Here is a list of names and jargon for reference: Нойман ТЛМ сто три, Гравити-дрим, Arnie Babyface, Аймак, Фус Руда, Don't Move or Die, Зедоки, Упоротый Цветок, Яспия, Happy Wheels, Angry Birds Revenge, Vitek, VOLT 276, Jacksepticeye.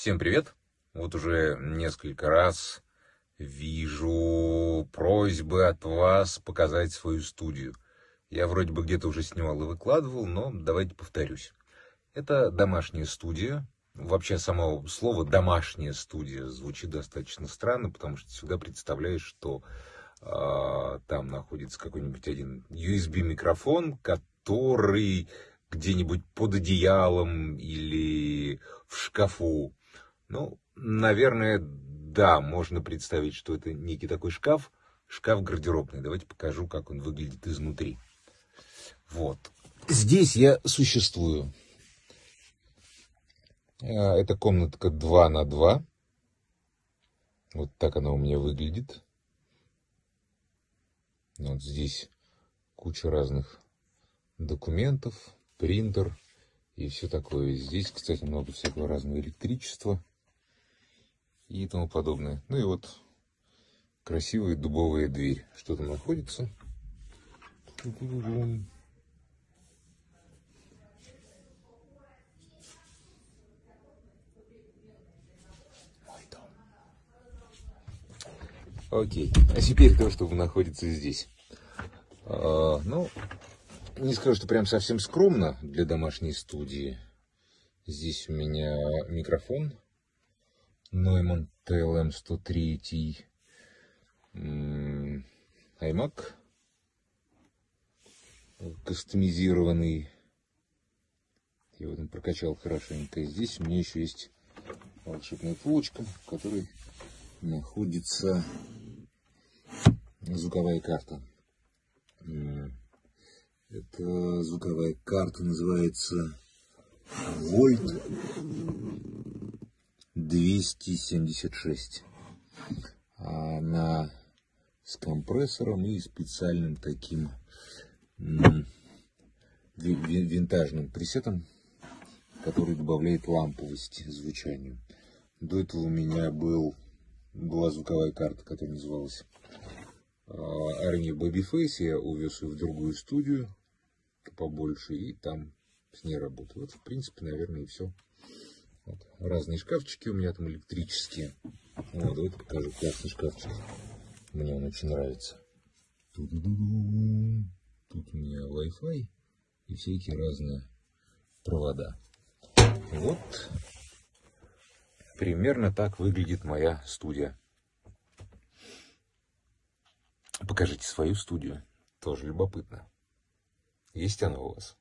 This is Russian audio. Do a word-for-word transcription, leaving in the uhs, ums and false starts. Всем привет! Вот уже несколько раз вижу просьбы от вас показать свою студию. Я вроде бы где-то уже снимал и выкладывал, но давайте повторюсь. Это домашняя студия. Вообще само слово «домашняя студия» звучит достаточно странно, потому что всегда представляешь, что э, там находится какой-нибудь один ю эс би-микрофон, который где-нибудь под одеялом или в шкафу. Ну, наверное, да, можно представить, что это некий такой шкаф, шкаф гардеробный. Давайте покажу, как он выглядит изнутри. Вот. Здесь я существую. Это комнатка два на два. Вот так она у меня выглядит. Вот здесь куча разных документов, принтер и все такое. Здесь, кстати, много всякого разного электричества и тому подобное. Ну и вот красивая дубовая дверь. Что там находится? Окей. А теперь то, что находится здесь. А, ну, не скажу, что прям совсем скромно для домашней студии. Здесь у меня микрофон Нойман ТЛМ сто три, Аймак кастомизированный. Я его прокачал хорошенько. И здесь у меня еще есть волшебная полочка, в которой находится звуковая карта. Эта звуковая карта называется вольт двести семьдесят шесть. Она с компрессором и специальным таким винтажным пресетом, который добавляет ламповость звучанию. До этого у меня был была звуковая карта, которая называлась Arnie Babyface. Я увез ее в другую студию побольше и там с ней работал. Вот, в принципе, наверное, и все. Вот. Разные шкафчики у меня там электрические. Вот, давайте покажу классный шкафчик. Мне он очень нравится. Тут у меня Wi-Fi и всякие разные провода. Вот. Примерно так выглядит моя студия. Покажите свою студию. Тоже любопытно. Есть она у вас?